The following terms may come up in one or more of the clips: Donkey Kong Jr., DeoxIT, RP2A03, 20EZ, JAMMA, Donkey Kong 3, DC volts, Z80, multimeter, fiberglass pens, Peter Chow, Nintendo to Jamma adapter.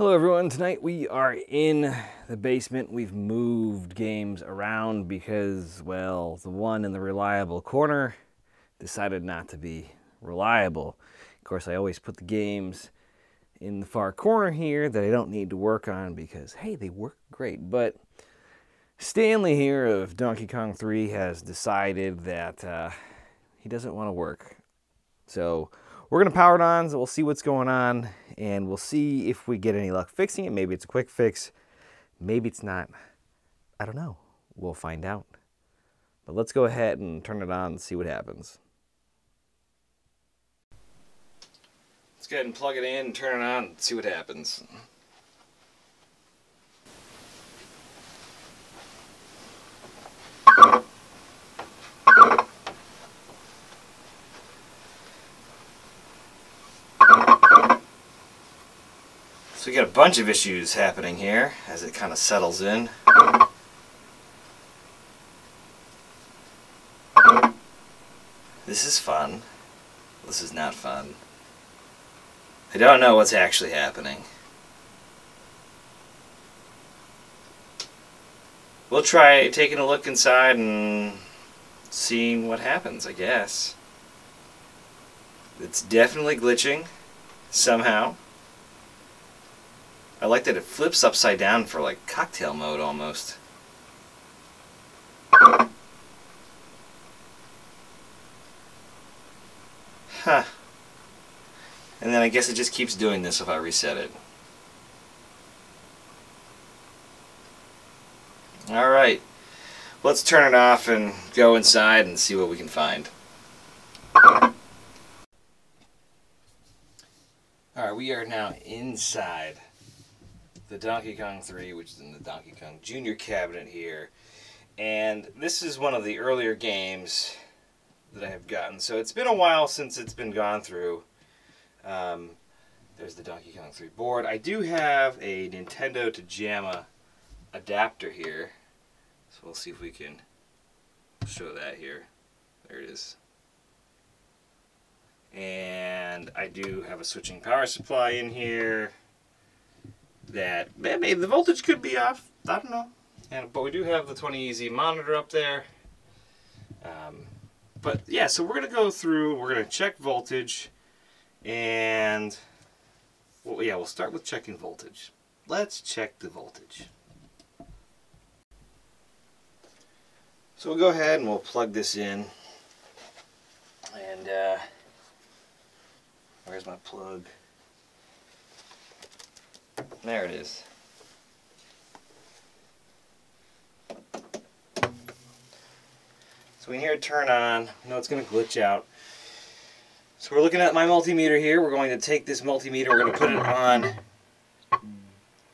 Hello everyone, tonight we are in the basement. We've moved games around because, well, the one in the reliable corner decided not to be reliable. Of course, I always put the games in the far corner here that I don't need to work on because, hey, they work great. But Stanley here of Donkey Kong 3 has decided that he doesn't want to work. So we're going to power it on, so we'll see what's going on, and we'll see if we get any luck fixing it. Maybe it's a quick fix. Maybe it's not. I don't know. We'll find out. But let's go ahead and turn it on and see what happens. Let's go ahead and plug it in and turn it on and see what happens. So we got a bunch of issues happening here as it kind of settles in. This is fun. This is not fun. I don't know what's actually happening. We'll try taking a look inside and seeing what happens, I guess. It's definitely glitching somehow. I like that it flips upside down for like cocktail mode almost. Huh. And then I guess it just keeps doing this if I reset it. Alright. Let's turn it off and go inside and see what we can find. Alright, we are now inside the Donkey Kong 3, which is in the Donkey Kong Jr. cabinet here. And this is one of the earlier games that I have gotten. So it's been a while since it's been gone through. There's the Donkey Kong 3 board. I do have a Nintendo to Jamma adapter here. So we'll see if we can show that here. There it is. And I do have a switching power supply in here. That maybe the voltage could be off, I don't know. But we do have the 20EZ monitor up there. But yeah, so we're going to go through, we're going to check voltage, and well, yeah, we'll start with checking voltage. Let's check the voltage. So we'll go ahead and we'll plug this in. And where's my plug? There it is. So we hear it turn on. I know it's going to glitch out. So we're looking at my multimeter here. We're going to take this multimeter. We're going to put it on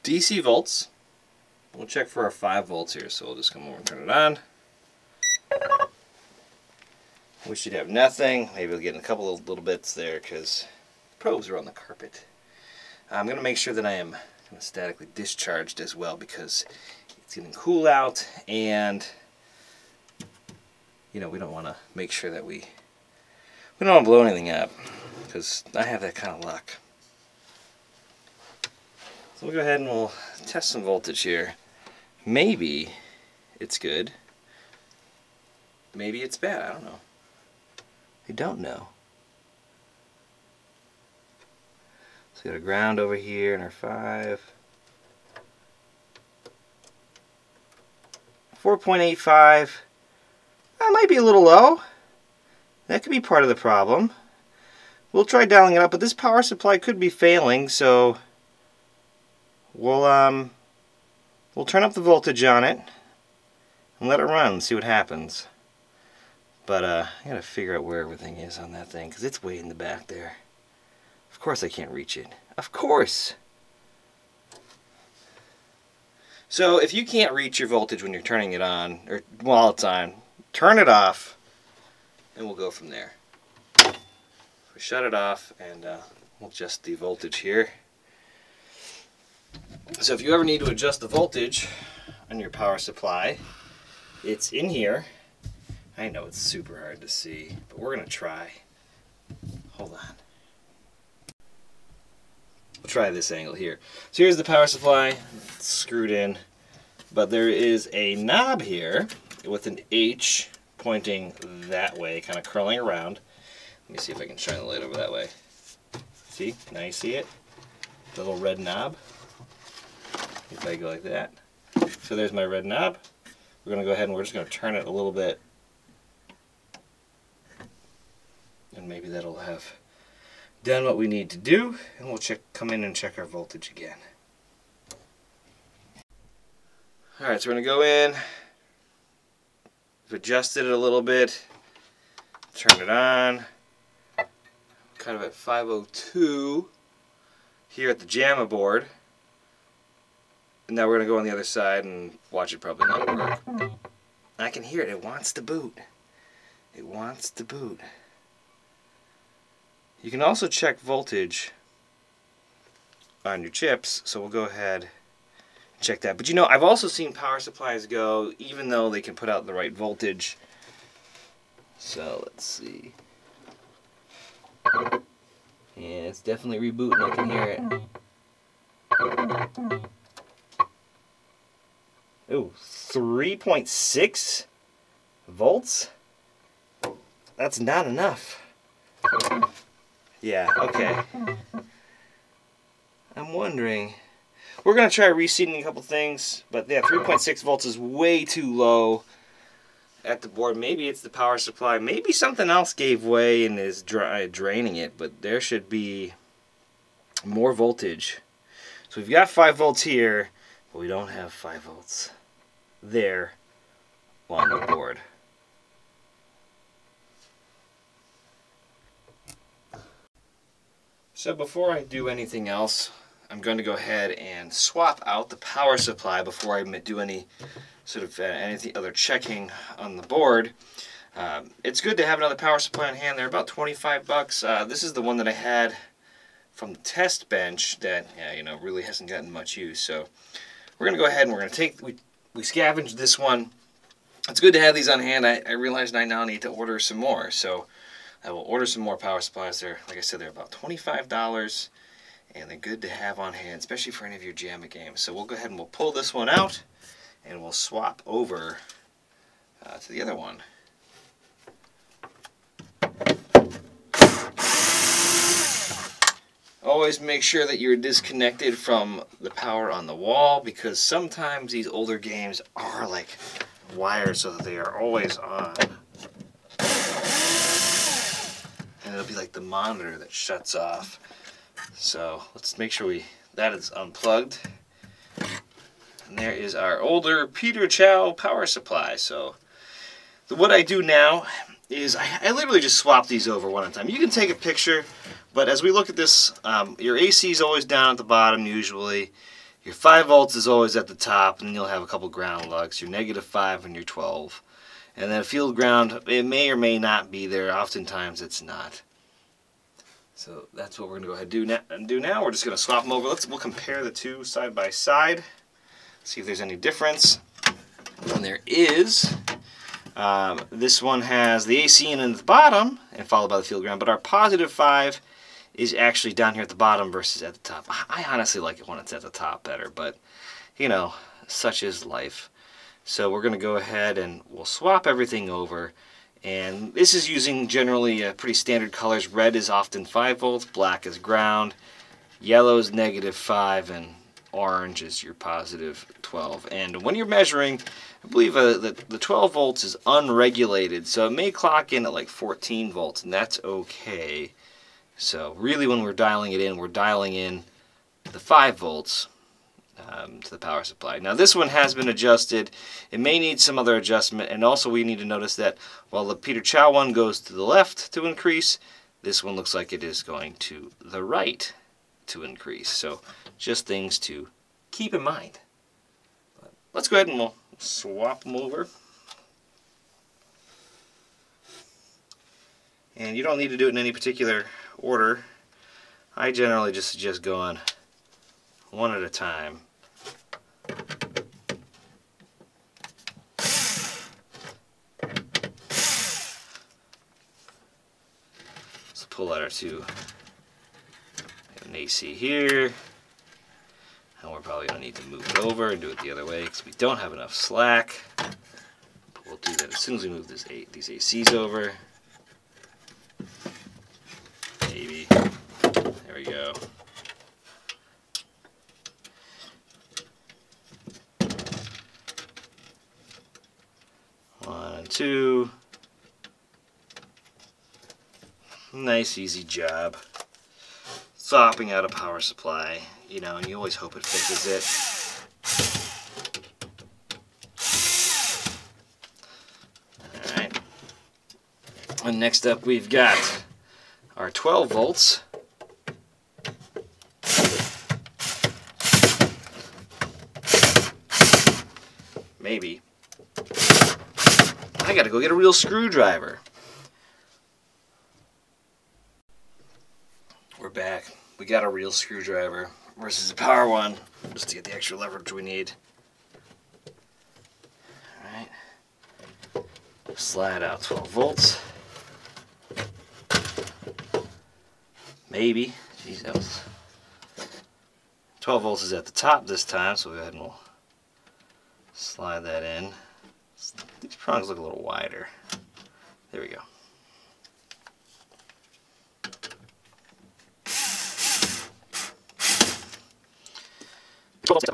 DC volts. We'll check for our 5 volts here. So we'll just come over and turn it on. We should have nothing. Maybe we'll get a couple of little bits there because probes are on the carpet. I'm going to make sure that I am statically discharged as well because it's getting cool out and, you know, we don't want to make sure that we don't want to blow anything up because I have that kind of luck. So we'll go ahead and we'll test some voltage here. Maybe it's good. Maybe it's bad. I don't know. I don't know. So we got a ground over here and our 5. 4.85. That might be a little low. That could be part of the problem. We'll try dialing it up, but this power supply could be failing, so we'll turn up the voltage on it and let it run and see what happens. But I gotta figure out where everything is on that thing because it's way in the back there. Of course I can't reach it. Of course! So if you can't reach your voltage when you're turning it on, or while it's on, turn it off and we'll go from there. So we shut it off and we'll adjust the voltage here. So if you ever need to adjust the voltage on your power supply, it's in here. I know it's super hard to see, but we're going to try. Hold on. We'll try this angle here. So here's the power supply, it's screwed in, but there is a knob here with an H pointing that way, kind of curling around. Let me see if I can shine the light over that way. See, now you see it? The little red knob. If I go like that. So there's my red knob. We're going to go ahead and we're just going to turn it a little bit. And maybe that'll have done what we need to do. And we'll check, come in and check our voltage again. Alright, so we're going to go in. We've adjusted it a little bit. Turn it on. Kind of at 502 here at the JAMMA board. And now we're going to go on the other side and watch it probably not work. I can hear it. It wants to boot. It wants to boot. You can also check voltage on your chips, so we'll go ahead and check that. But you know, I've also seen power supplies go, even though they can put out the right voltage. So let's see. Yeah, it's definitely rebooting. I can hear it. Ooh, 3.6 volts? That's not enough. Yeah, okay. I'm wondering. We're going to try reseating a couple things, but yeah, 3.6 volts is way too low at the board. Maybe it's the power supply. Maybe something else gave way and is draining it, but there should be more voltage. So we've got 5 volts here, but we don't have 5 volts there on the board. So before I do anything else, I'm going to go ahead and swap out the power supply before I do any sort of anything other checking on the board. It's good to have another power supply on hand. They're about 25 bucks. This is the one that I had from the test bench that you know, really hasn't gotten much use. So we're going to go ahead and we're going to take, we scavenged this one. It's good to have these on hand. I realized I now need to order some more. So I will order some more power supplies. They're, like I said, they're about $25, and they're good to have on hand, especially for any of your JAMMA games. So we'll go ahead and we'll pull this one out, and we'll swap over to the other one. Always make sure that you're disconnected from the power on the wall, because sometimes these older games are like wired so that they are always on. And it'll be like the monitor that shuts off. So let's make sure that is unplugged. And there is our older Peter Chow power supply. So what I do now is I literally just swap these over one at a time. You can take a picture, but as we look at this, your AC is always down at the bottom usually. Your 5 volts is always at the top, and you'll have a couple ground lugs, your -5 and your 12. And then field ground, it may or may not be there. Oftentimes it's not. So that's what we're going to go ahead and do now. We're just going to swap them over. We'll compare the two side by side, see if there's any difference. And there is. This one has the AC in at the bottom and followed by the field ground, but our +5 is actually down here at the bottom versus at the top. I honestly like it when it's at the top better, but you know, such is life. So we're going to go ahead and we'll swap everything over. And this is using generally pretty standard colors. Red is often 5 volts, black is ground, yellow is -5, and orange is your +12. And when you're measuring, I believe the 12 volts is unregulated. So it may clock in at like 14 volts, and that's okay. So really when we're dialing it in, we're dialing in the 5 volts. To the power supply. Now this one has been adjusted. It may need some other adjustment, and also we need to notice that while the Peter Chow one goes to the left to increase, this one looks like it is going to the right to increase. So just things to keep in mind. But let's go ahead and we'll swap them over. And you don't need to do it in any particular order. I generally just suggest going one at a time. Let's pull out our two AC here. And we're probably going to need to move it over and do it the other way because we don't have enough slack. But we'll do that as soon as we move these ACs over. Maybe. There we go. One, two. Nice, easy job. Swapping out a power supply, you know, and you always hope it fixes it. Alright. And next up, we've got our 12 volts. Maybe. I gotta go get a real screwdriver. We're back. We got a real screwdriver versus a power one, just to get the extra leverage we need. Alright. Slide out 12 volts. Maybe. Jeez, that was... 12 volts is at the top this time, so we'll go ahead and we'll slide that in. These prongs look a little wider. There we go. Alright,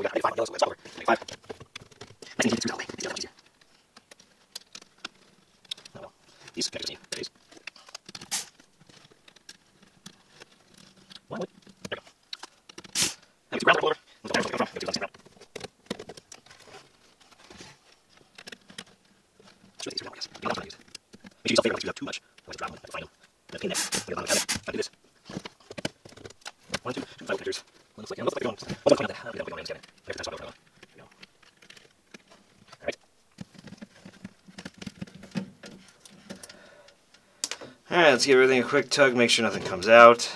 let's give everything a quick tug, make sure nothing comes out.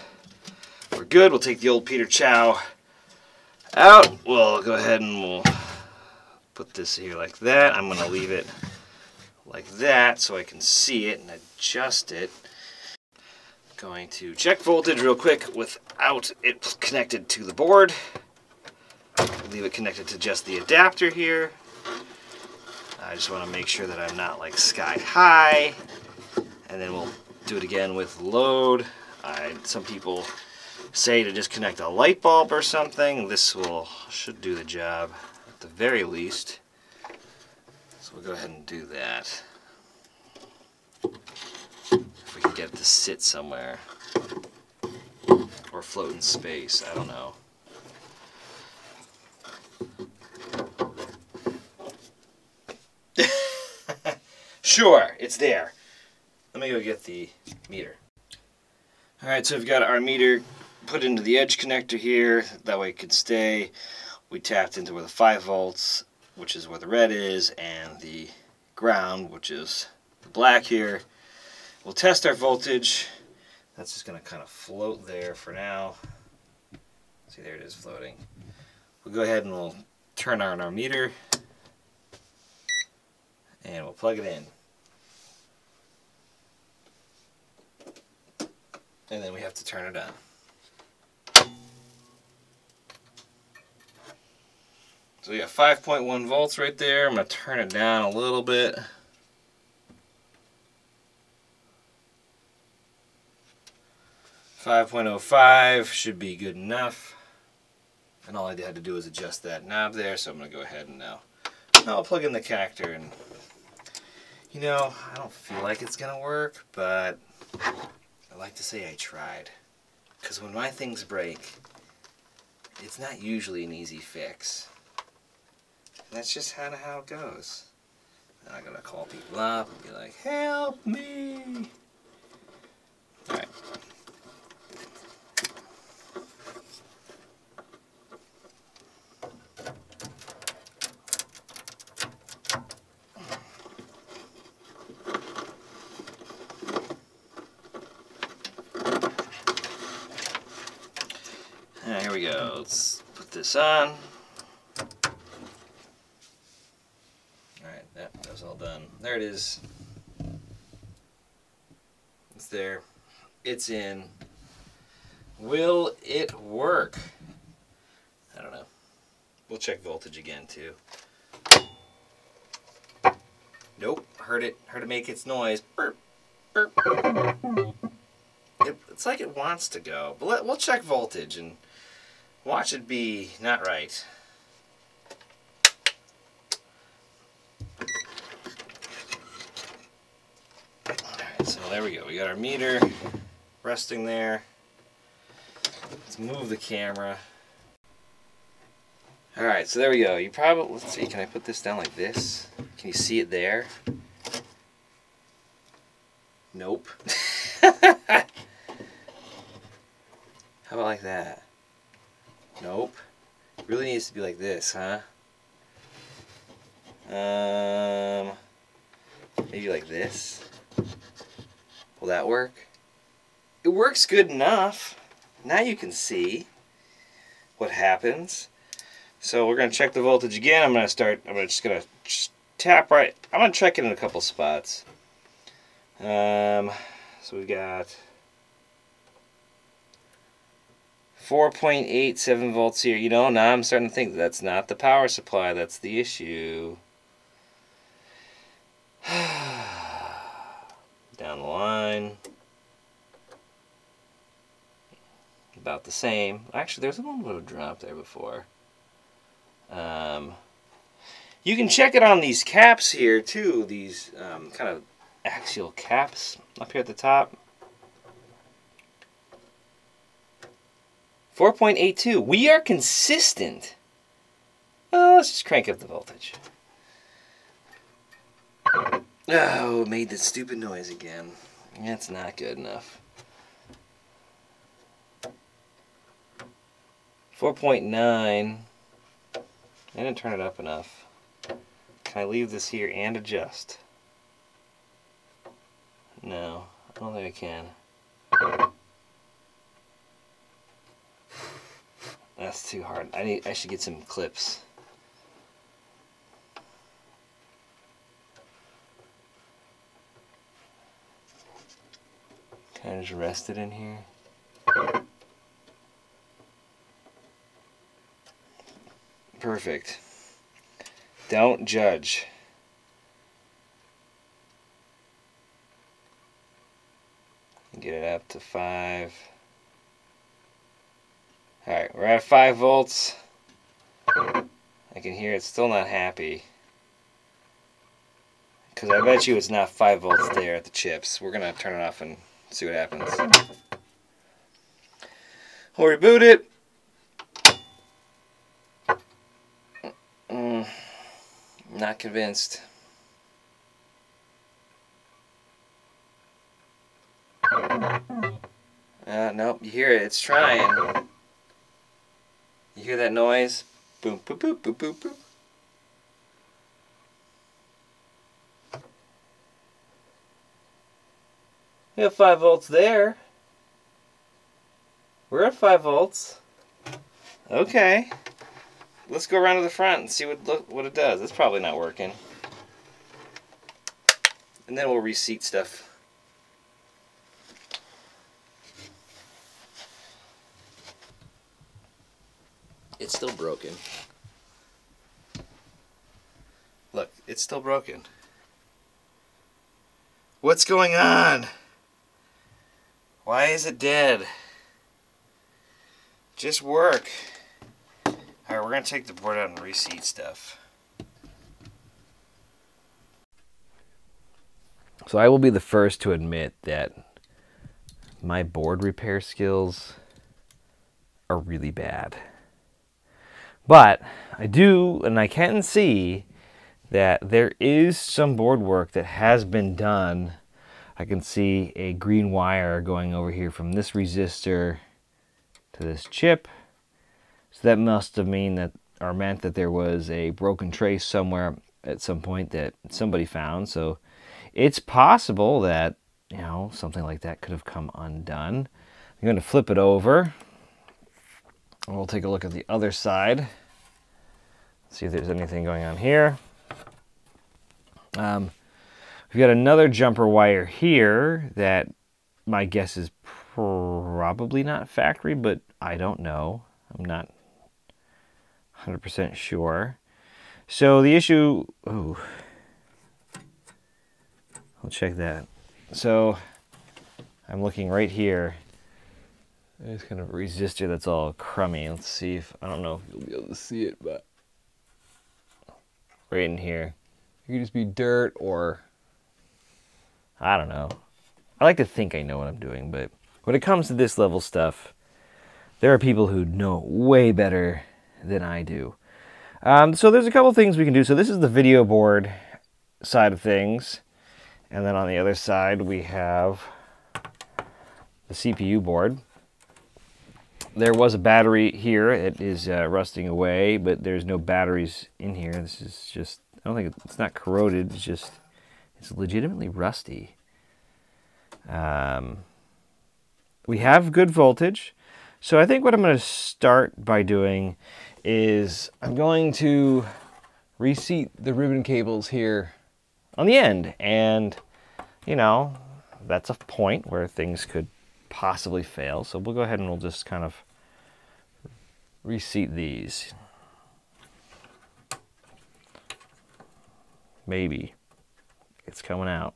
We're good, we'll take the old Peter Chow out. We'll go ahead and we'll put this here like that. I'm going to leave it like that so I can see it and adjust it. Going to check voltage real quick without it connected to the board. We'll leave it connected to just the adapter here. I just want to make sure that I'm not like sky high. And then we'll do it again with load. Some people say to just connect a light bulb or something. This should do the job at the very least. So we'll go ahead and do that. If we can get it to sit somewhere or float in space, I don't know. Sure, it's there. Let me go get the meter. Alright, so we've got our meter put into the edge connector here. That way it could stay. We tapped into where the 5 volts, which is where the red is, and the ground, which is the black here. We'll test our voltage. That's just going to kind of float there for now. See, there it is floating. We'll go ahead and we'll turn on our meter. And we'll plug it in. And then we have to turn it on. So we got 5.1 volts right there. I'm going to turn it down a little bit. .05 should be good enough. And all I had to do was adjust that knob there, so I'm going to go ahead and now I'll plug in the connector. And you know, I don't feel like it's going to work, but I like to say I tried, because when my things break, it's not usually an easy fix. That's just how it goes. And I gotta call people up and be like, help me! Alright. Let's put this on. Alright, that was all done. There it is. It's there. It's in. Will it work? I don't know. We'll check voltage again too. Nope, heard it make its noise. Burp, burp. It's like it wants to go, but we'll check voltage and watch it be not right. Alright, so there we go. We got our meter resting there. Let's move the camera. Alright, so there we go. You probably, let's see, can I put this down like this? Can you see it there? Nope. How about like that? Nope. It really needs to be like this, huh? Maybe like this? Will that work? It works good enough. Now you can see what happens. So we're going to check the voltage again. I'm just going to tap right. I'm going to check it in a couple spots. So we've got 4.87 volts here. You know, now I'm starting to think that's not the power supply. That's the issue. Down the line. About the same. Actually, there's a little drop there before. You can check it on these caps here too, these kind of axial caps up here at the top. 4.82. We are consistent. Let's just crank up the voltage. Oh, made that stupid noise again. That's not good enough. 4.9. I didn't turn it up enough. Can I leave this here and adjust? No, I don't think I can. That's too hard. I should get some clips. Can I just rest it in here? Perfect. Don't judge. Get it up to 5. Alright, we're at 5 volts. I can hear it's still not happy. Because I bet you it's not 5 volts there at the chips. We're going to turn it off and see what happens. We'll reboot it. Not convinced. Nope, you hear it, it's trying. You hear that noise? Boom, boop, boop, boop, boop, boop. We have 5 volts there. We're at 5 volts. Okay. Let's go around to the front and see what it does. It's probably not working. And then we'll reseat stuff. It's still broken. Look, it's still broken. What's going on? Why is it dead? Just work. Alright, we're going to take the board out and reseat stuff. So I will be the first to admit that my board repair skills are really bad. But I do, and I can see that there is some board work that has been done. I can see a green wire going over here from this resistor to this chip. So that must have meant that there was a broken trace somewhere at some point that somebody found. So it's possible that, you know, something like that could have come undone. I'm going to flip it over and we'll take a look at the other side. See if there's anything going on here. We've got another jumper wire here that my guess is probably not factory, but I don't know. I'm not 100% sure. So the issue, oh, I'll check that. So I'm looking right here. There's kind of a resistor that's all crummy. Let's see if, I don't know if you'll be able to see it, but right in here. It could just be dirt or, I don't know. I like to think I know what I'm doing, but when it comes to this level stuff, there are people who know way better than I do. So there's a couple things we can do. So this is the video board side of things. And then on the other side, we have the CPU board. There was a battery here. It is rusting away, but there's no batteries in here. This is just, I don't think it's not corroded. It's just, it's legitimately rusty. We have good voltage. So I think what I'm going to start by doing is I'm going to reseat the ribbon cables here on the end. And, you know, that's a point where things could possibly fail. So we'll go ahead and we'll just kind of reseat these. Maybe. It's coming out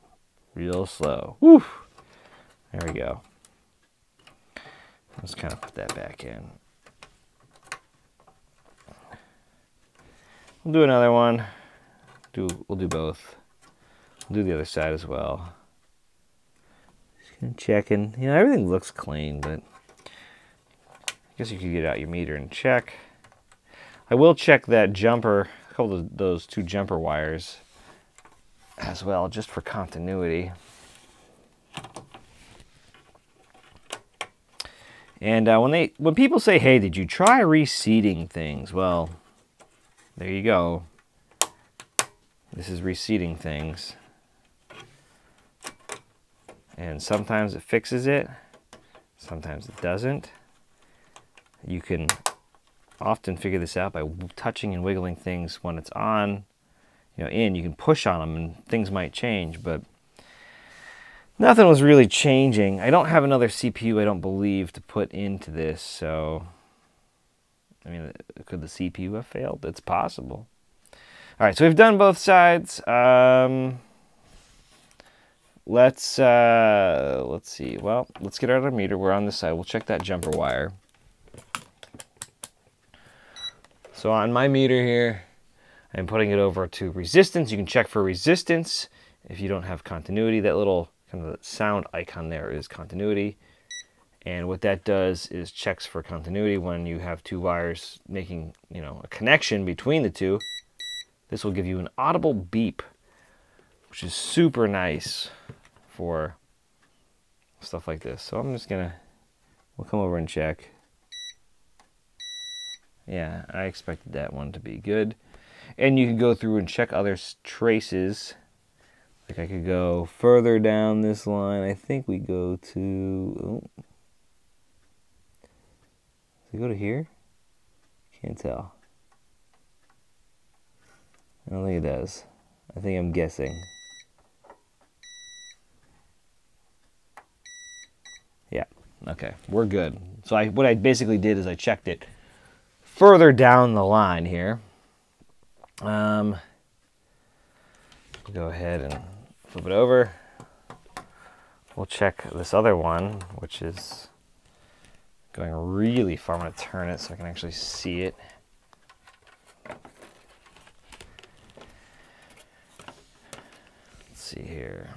real slow. Woo! There we go. Let's kind of put that back in. We'll do another one. We'll do both. We'll do the other side as well. Just gonna check in. You know, everything looks clean, but I guess you could get out your meter and check. I will check that jumper, a couple of those two jumper wires as well, just for continuity. And when people say, hey, did you try reseating things? Well, there you go. This is reseating things. And sometimes it fixes it, sometimes it doesn't. You can often figure this out by touching and wiggling things when it's on, you know, in, you can push on them and things might change, but nothing was really changing. I don't have another CPU, I don't believe, to put into this, so... I mean, could the CPU have failed? It's possible. All right, so we've done both sides. Let's see. Well, let's get out our meter. We're on this side. We'll check that jumper wire. So on my meter here, I'm putting it over to resistance. You can check for resistance if you don't have continuity. That little... kind of the sound icon there is continuity, and what that does is checks for continuity when you have two wires making, you know, a connection between the two. This will give you an audible beep, which is super nice for stuff like this. So I'm just gonna, we'll come over and check. Yeah, I expected that one to be good. And you can go through and check other traces. Like I could go further down this line. I think we go to, oh. Does it go to here? Can't tell. I don't think it does. I think I'm guessing. Yeah, okay, we're good. So what I basically did is I checked it further down the line here. Go ahead and flip it over. We'll check this other one, which is going really far. I'm gonna turn it so I can actually see it. Let's see here.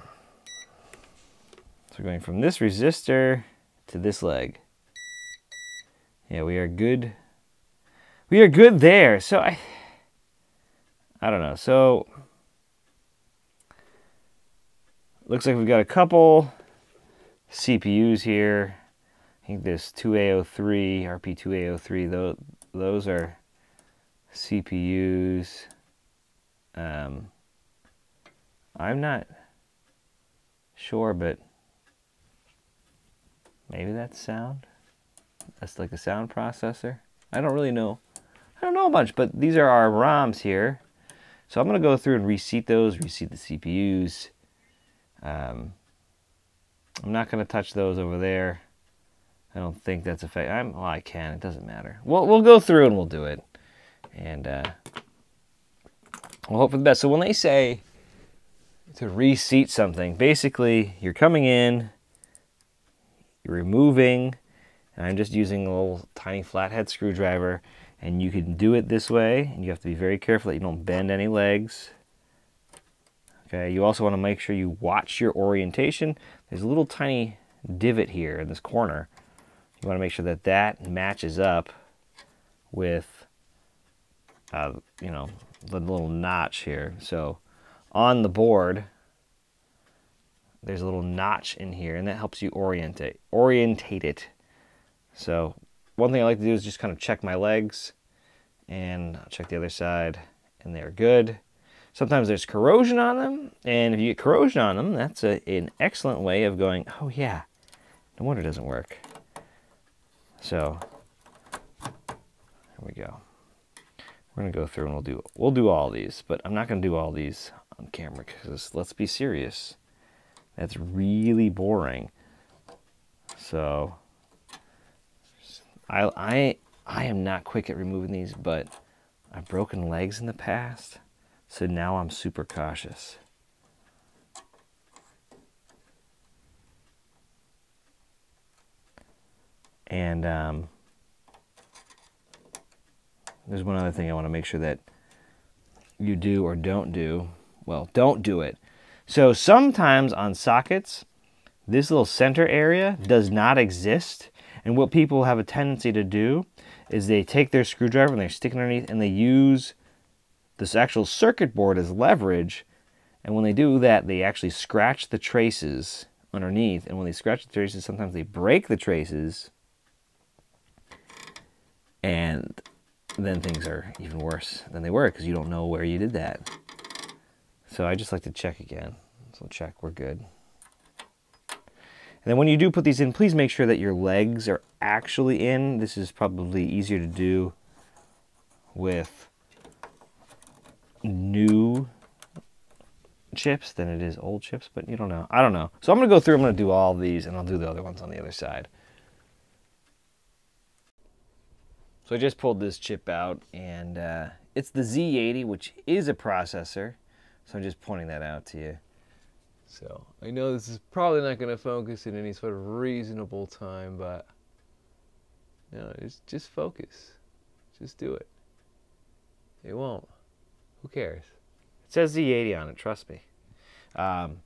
So we're going from this resistor to this leg. Yeah, we are good. We are good there. So I don't know. So looks like we've got a couple CPUs here. I think there's 20EZ, RP2A03, those are CPUs. I'm not sure, but maybe that's sound? That's like a sound processor? I don't really know. I don't know a bunch, but these are our ROMs here. So I'm gonna go through and reseat those, reseat the CPUs. I'm not going to touch those over there. I don't think that's effective. Well, I can. It doesn't matter. We'll go through and we'll do it. And we'll hope for the best. So when they say to reseat something, basically you're coming in, you're removing, and I'm just using a little tiny flathead screwdriver. And you can do it this way, and you have to be very careful that you don't bend any legs. Okay, you also want to make sure you watch your orientation. There's a little tiny divot here in this corner. You want to make sure that that matches up with, you know, the little notch here. So on the board, there's a little notch in here, and that helps you orientate it. So one thing I like to do is just kind of check my legs, and I'll check the other side, and they're good. Sometimes there's corrosion on them, and if you get corrosion on them, that's an excellent way of going, oh yeah, no wonder it doesn't work. So there we go. We're gonna go through and we'll do all these, but I'm not gonna do all these on camera because let's be serious, that's really boring. So I am not quick at removing these, but I've broken legs in the past, so now I'm super cautious. And there's one other thing I want to make sure that you do or don't do. Well, don't do it. So sometimes on sockets, this little center area does not exist. And what people have a tendency to do is they take their screwdriver and they stick it underneath and they use this actual circuit board as leverage. And when they do that, they actually scratch the traces underneath. And when they scratch the traces, sometimes they break the traces. And then things are even worse than they were because you don't know where you did that. So I just like to check again. So check, we're good. And then when you do put these in, please make sure that your legs are actually in. This is probably easier to do with new chips than it is old chips, but you don't know. I don't know. So I'm going to go through, I'm going to do all these, and I'll do the other ones on the other side. So I just pulled this chip out, and it's the Z80, which is a processor. So I'm just pointing that out to you. So I know this is probably not going to focus in any sort of reasonable time, but no, just focus. Just do it. It won't. Who cares? It says Z80 on it, trust me. And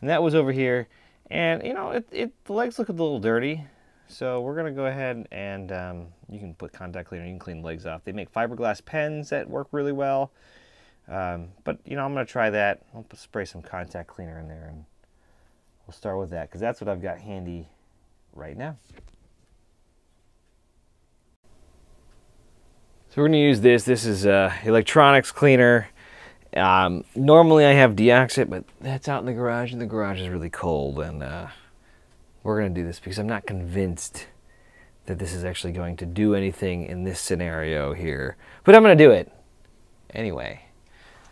that was over here, and you know, the legs look a little dirty, so we're going to go ahead and you can put contact cleaner, you can clean the legs off. They make fiberglass pens that work really well. But you know, I'm gonna try that. I'll spray some contact cleaner in there and we'll start with that because that's what I've got handy right now. So we're gonna use this. This is electronics cleaner. Normally I have DeoxIT, but that's out in the garage and the garage is really cold, and we're gonna do this because I'm not convinced that this is actually going to do anything in this scenario here, but I'm gonna do it anyway.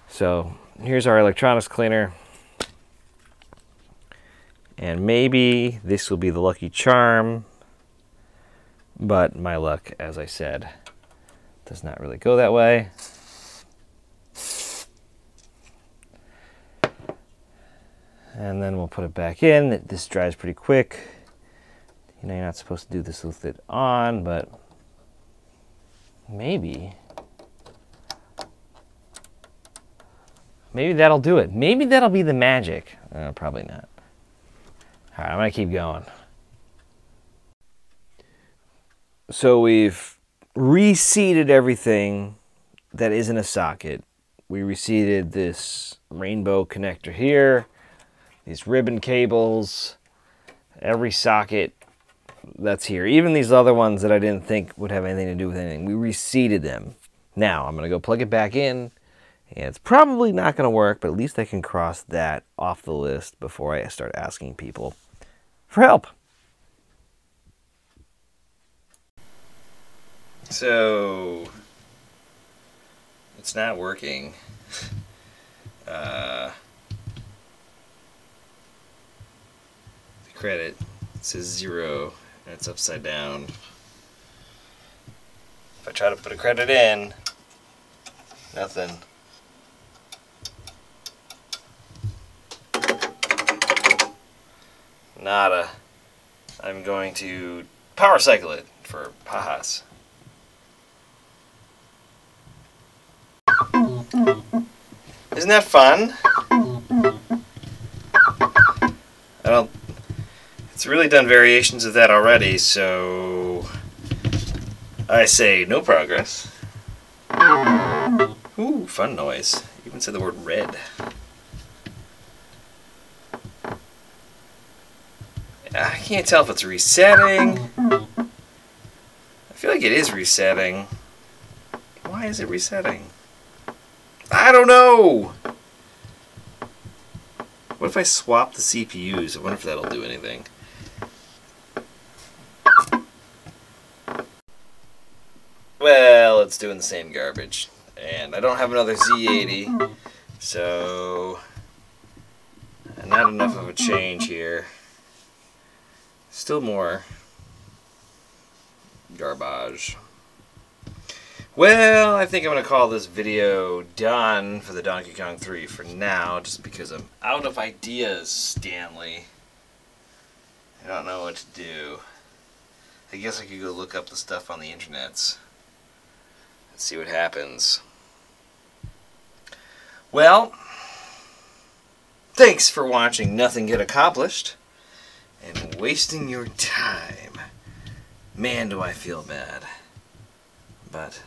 So here's our electronics cleaner, and maybe this will be the lucky charm, but my luck, as I said, does not really go that way. And then we'll put it back in. This dries pretty quick. You know, you're not supposed to do this with it on, but maybe. Maybe that'll do it. Maybe that'll be the magic. Probably not. All right, I'm gonna keep going. So we've reseated everything that isn't a socket. We reseated this rainbow connector here, these ribbon cables, every socket that's here. Even these other ones that I didn't think would have anything to do with anything. We reseated them. Now I'm gonna go plug it back in. Yeah, it's probably not going to work, but at least I can cross that off the list before I start asking people for help. So it's not working. The credit says 0 and it's upside down. If I try to put a credit in, nothing. Nada. I'm going to power cycle it for pajas. Isn't that fun? It's really done variations of that already, so I say no progress. Ooh, fun noise. Even said the word red. I can't tell if it's resetting. I feel like it is resetting. Why is it resetting? I don't know! What if I swap the CPUs? I wonder if that'll do anything. Well, it's doing the same garbage. And I don't have another Z80, so not enough of a change here. Still more garbage. Well, I think I'm going to call this video done for the Donkey Kong 3 for now, just because I'm out of ideas, Stanley. I don't know what to do. I guess I could go look up the stuff on the internets and see what happens. Well, thanks for watching Nothing Get Accomplished and wasting your time. Man, do I feel bad. But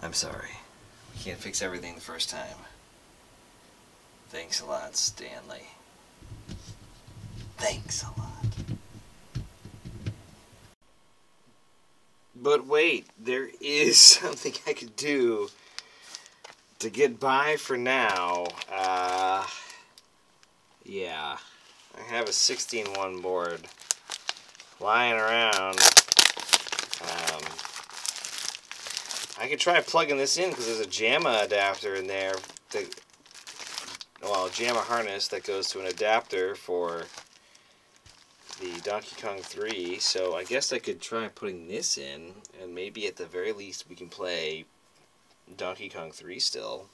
I'm sorry. We can't fix everything the first time. Thanks a lot, Stanley. Thanks a lot. But wait, there is something I could do to get by for now. Yeah. I have a 16-1 board lying around. I could try plugging this in because there's a JAMMA adapter in there, well, JAMMA harness that goes to an adapter for the Donkey Kong 3, so I guess I could try putting this in, and maybe at the very least we can play Donkey Kong 3 still.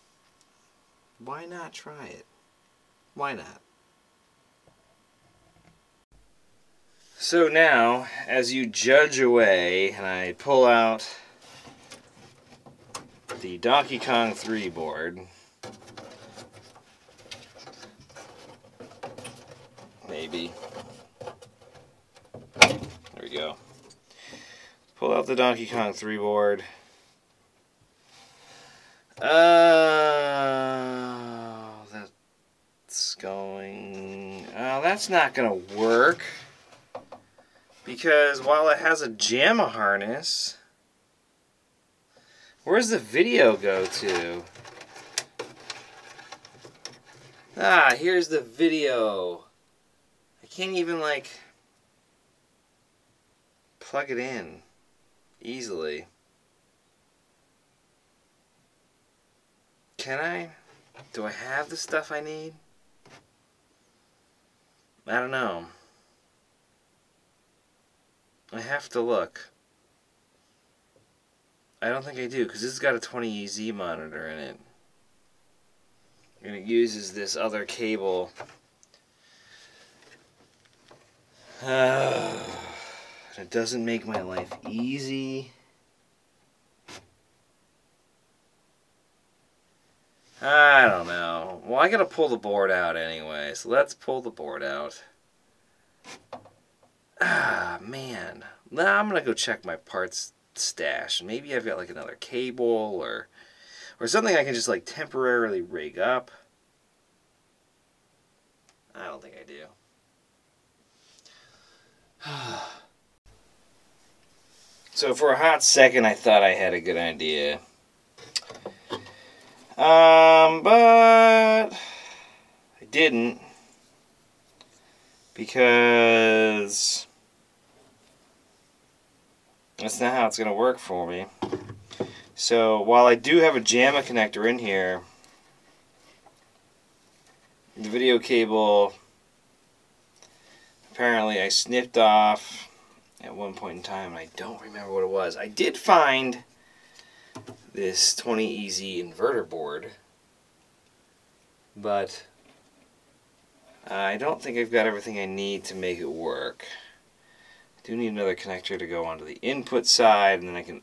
Why not try it? Why not? So now, as you judge away, and I pull out the Donkey Kong 3 board. Maybe. There we go. Pull out the Donkey Kong 3 board. That's not gonna work. Because while it has a JAMMA harness, where's the video go to? Ah, here's the video. I can't even, like, plug it in easily. Can I? Do I have the stuff I need? I don't know. I have to look. I don't think I do, because it's got a 20EZ monitor in it. And it uses this other cable. It doesn't make my life easy. I don't know. Well, I gotta pull the board out anyway, so let's pull the board out. Ah, man. Now I'm gonna go check my parts stash. Maybe I've got like another cable or something I can just like temporarily rig up. I don't think I do. So for a hot second I thought I had a good idea. But I didn't, because that's not how it's going to work for me. So while I do have a JAMMA connector in here, the video cable apparently I snipped off at one point in time, and I don't remember what it was. I did find this 20EZ inverter board, but I don't think I've got everything I need to make it work. I do need another connector to go onto the input side, and then I can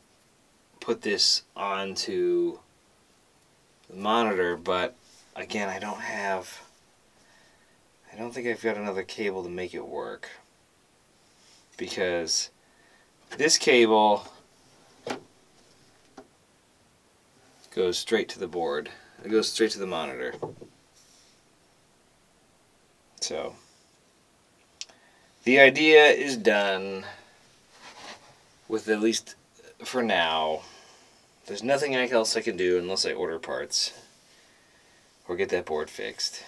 put this onto the monitor, but again, I don't think I've got another cable to make it work, because this cable goes straight to the board. It goes straight to the monitor. So the idea is done with, at least for now. There's nothing else I can do unless I order parts or get that board fixed.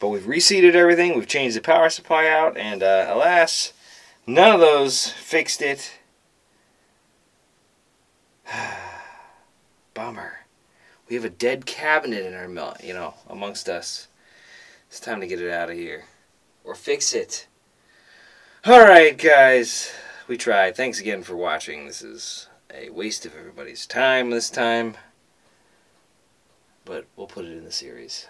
But we've reseated everything, we've changed the power supply out, and alas, none of those fixed it. Bummer. We have a dead cabinet in our, amongst us. It's time to get it out of here. Or fix it. Alright guys, we tried. Thanks again for watching. This is a waste of everybody's time this time. But we'll put it in the series.